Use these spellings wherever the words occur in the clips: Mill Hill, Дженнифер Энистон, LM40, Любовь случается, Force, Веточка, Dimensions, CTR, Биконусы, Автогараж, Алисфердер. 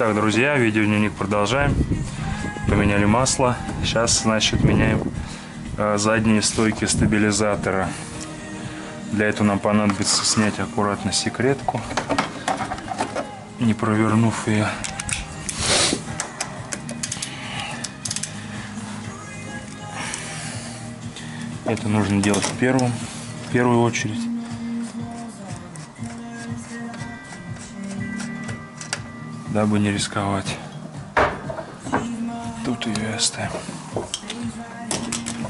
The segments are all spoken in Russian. Итак, друзья, видеодневник продолжаем. Поменяли масло. Сейчас, значит, меняем задние стойки стабилизатора. Для этого нам понадобится снять аккуратно секретку, не провернув ее. Это нужно делать в первую очередь. Дабы не рисковать. Тут ее оставим.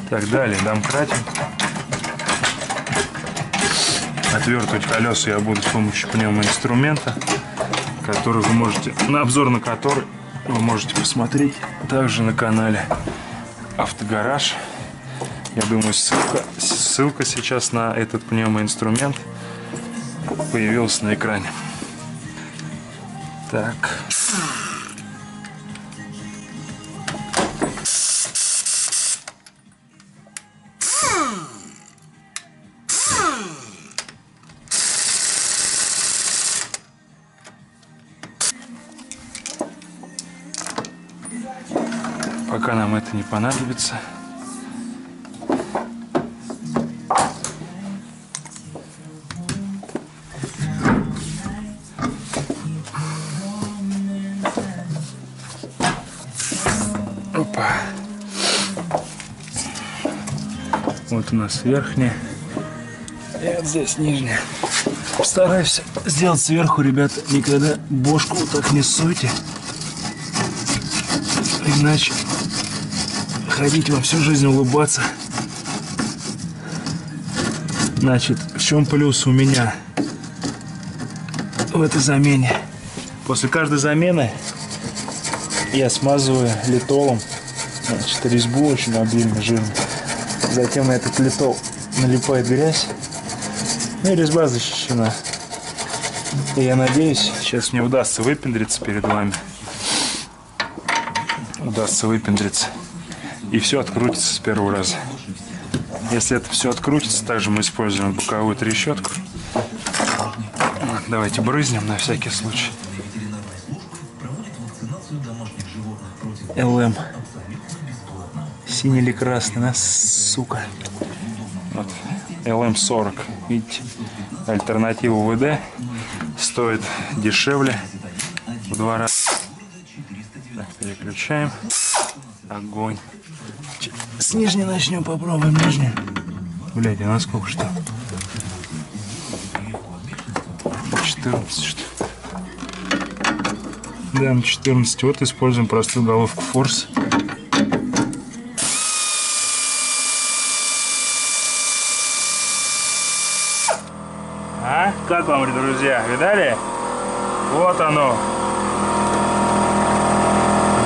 Так, далее домкратим. Отвертывать колеса я буду с помощью пневмоинструмента, который вы можете, на обзор на который вы можете посмотреть также на канале Автогараж. Я думаю, ссылка сейчас на этот пневмоинструмент появилась на экране. Так. Пока нам это не понадобится. Опа. Вот у нас верхняя. И вот здесь нижняя. Стараюсь сделать сверху, ребята, никогда бошку вот так не суйте. Иначе ходить вам всю жизнь улыбаться. Значит, в чем плюс у меня в этой замене? После каждой замены я смазываю литолом, значит, резьбу очень обильно, жирно. Затем на этот литол налипает грязь, и резьба защищена. И я надеюсь, сейчас мне удастся выпендриться перед вами. Удастся выпендриться. И все открутится с первого раза. Если это все открутится, также мы используем боковую трещотку. Давайте брызнем на всякий случай. ЛМ. Синий или красный, нас, сука. Вот. LM40. Видите, альтернатива ВД стоит дешевле в 2 раза. Так, переключаем. Огонь. С нижней начнем, попробуем нижнюю. Блядь, а на сколько что? 14 что ли? Да, на 14. Вот используем простую головку Force. А? Как вам, друзья? Видали? Вот оно.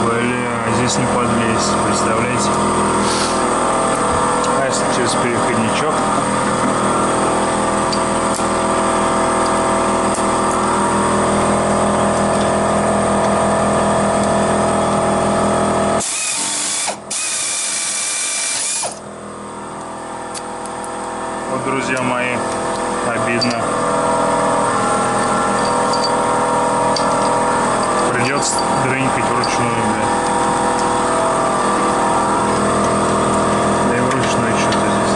Бля, здесь не подлезть, представляете? А если через переходничок? Друзья мои, обидно. Придется дрынькать вручную, блядь. Да и вручную что-то здесь.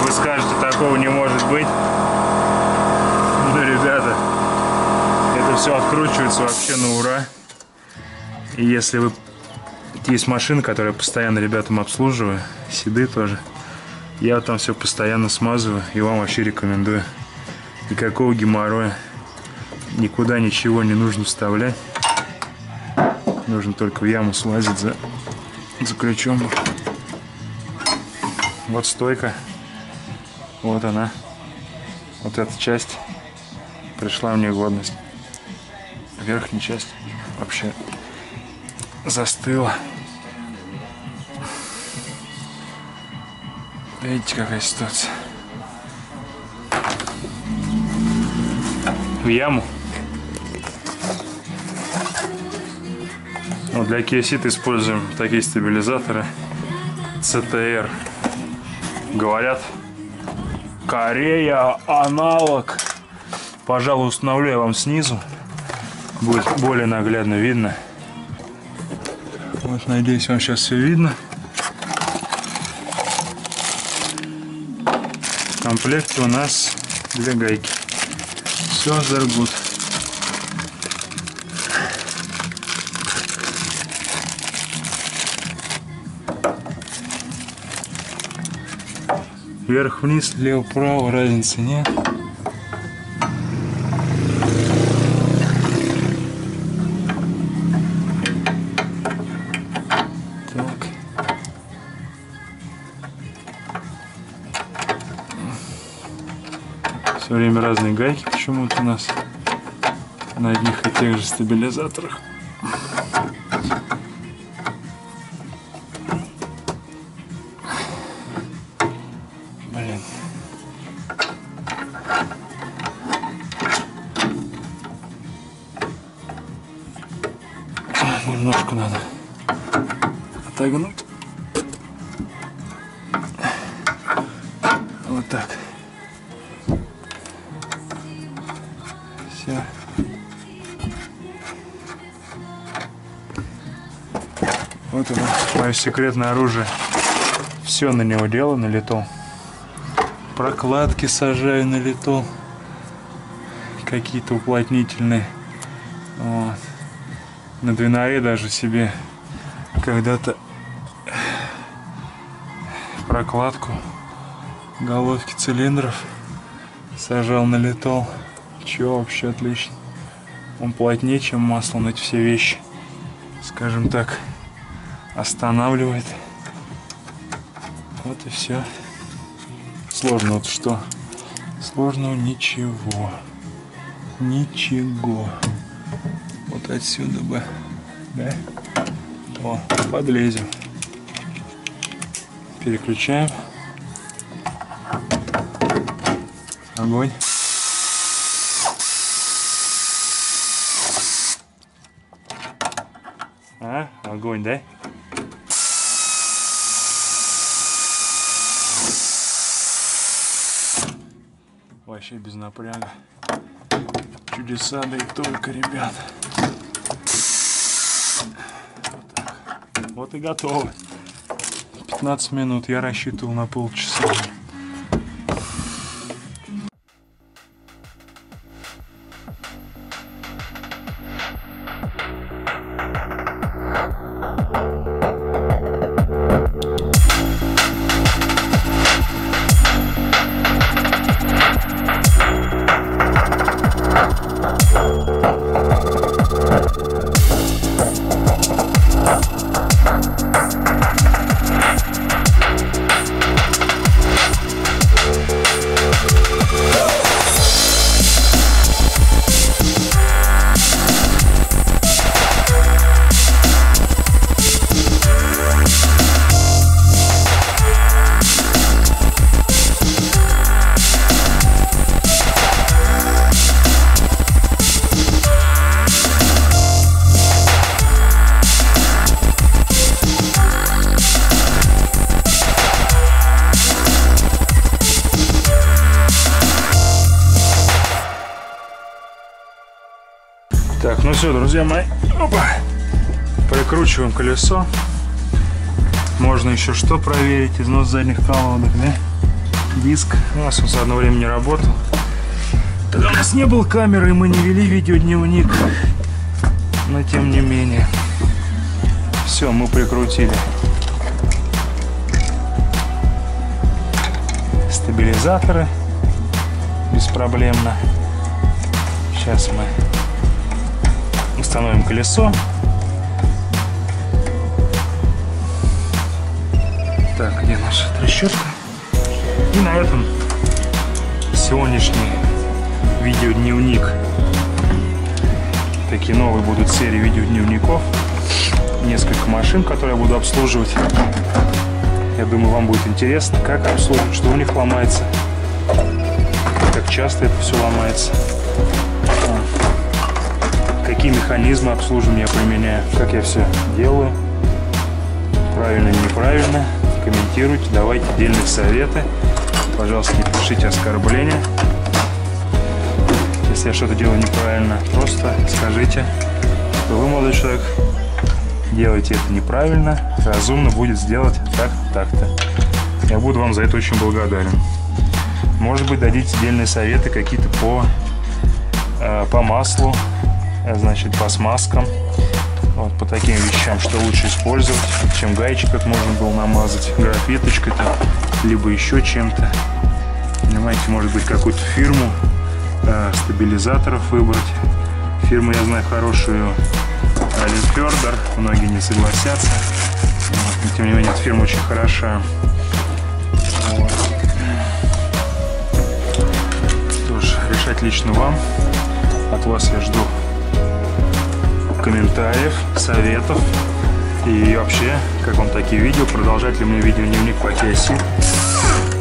Вы скажете, такого не может быть. Ну, ребята, это все откручивается вообще на ура. И если вы... Есть машины, которые постоянно ребятам обслуживаю, седы тоже. Я там все постоянно смазываю и вам вообще рекомендую. Никакого геморроя. Никуда ничего не нужно вставлять. Нужно только в яму слазить за ключом. Вот стойка. Вот она, вот эта часть пришла в негодность. Верхняя часть вообще застыла. Видите, какая ситуация? В яму. Для KIA Cee'd используем такие стабилизаторы CTR. Говорят, Корея аналог. Пожалуй, установлю я вам снизу. Будет более наглядно видно. Вот, надеюсь, вам сейчас все видно. В комплекте у нас две гайки. Все, заргут. Вверх-вниз, лево-право, разницы нет. Так. Все время разные гайки почему-то у нас на одних и тех же стабилизаторах. Немножко надо отогнуть. Вот так. Все. Вот оно, мое секретное оружие. Все на него делаю на лету. Прокладки сажаю на лету. Какие-то уплотнительные. Вот. На двинаре даже себе когда-то прокладку головки цилиндров сажал, налетал. Чё, вообще отлично. Он плотнее, чем масло, но эти все вещи, скажем так, останавливает. Вот и все. Сложно вот что? Сложного ничего. Ничего. Вот отсюда бы, да? О, подлезем. Переключаем. Огонь. А, огонь, да? Вообще без напряга. Чудеса, да и только, ребят. Вот и готово. 15 минут, я рассчитывал на полчаса. Так, ну все, друзья мои, опа, прикручиваем колесо. Можно еще что проверить, износ задних колодок, да? Диск, у нас он с одного времени не работал. Тогда у нас не было камеры, мы не вели видеодневник, но тем не менее. Все, мы прикрутили стабилизаторы беспроблемно. Сейчас мы установим колесо. Так, где наша трещотка? И на этом сегодняшний видеодневник. Такие новые будут серии видеодневников. Несколько машин, которые я буду обслуживать. Я думаю, вам будет интересно, как обслуживать, что у них ломается, как часто это все ломается, какие механизмы обслуживания я применяю, как я все делаю, правильно, неправильно. Комментируйте, давайте дельные советы. Пожалуйста, не пишите оскорбления. Если я что-то делаю неправильно, просто скажите, что вы, молодой человек, делаете это неправильно, разумно будет сделать так-то. Я буду вам за это очень благодарен. Может быть, дадите дельные советы какие-то по маслу, значит, по смазкам, вот по таким вещам, что лучше использовать, чем гаечек, как можно было намазать графиточкой -то, либо еще чем-то, понимаете. Может быть, какую-то фирму стабилизаторов выбрать. Фирму я знаю хорошую, Алисфердер, многие не согласятся, но тем не менее эта фирма очень хороша. Вот. Тоже решать лично вам. От вас я жду комментариев, советов и вообще, как вам такие видео, продолжать ли мне видео-дневник по KIA Cee'd.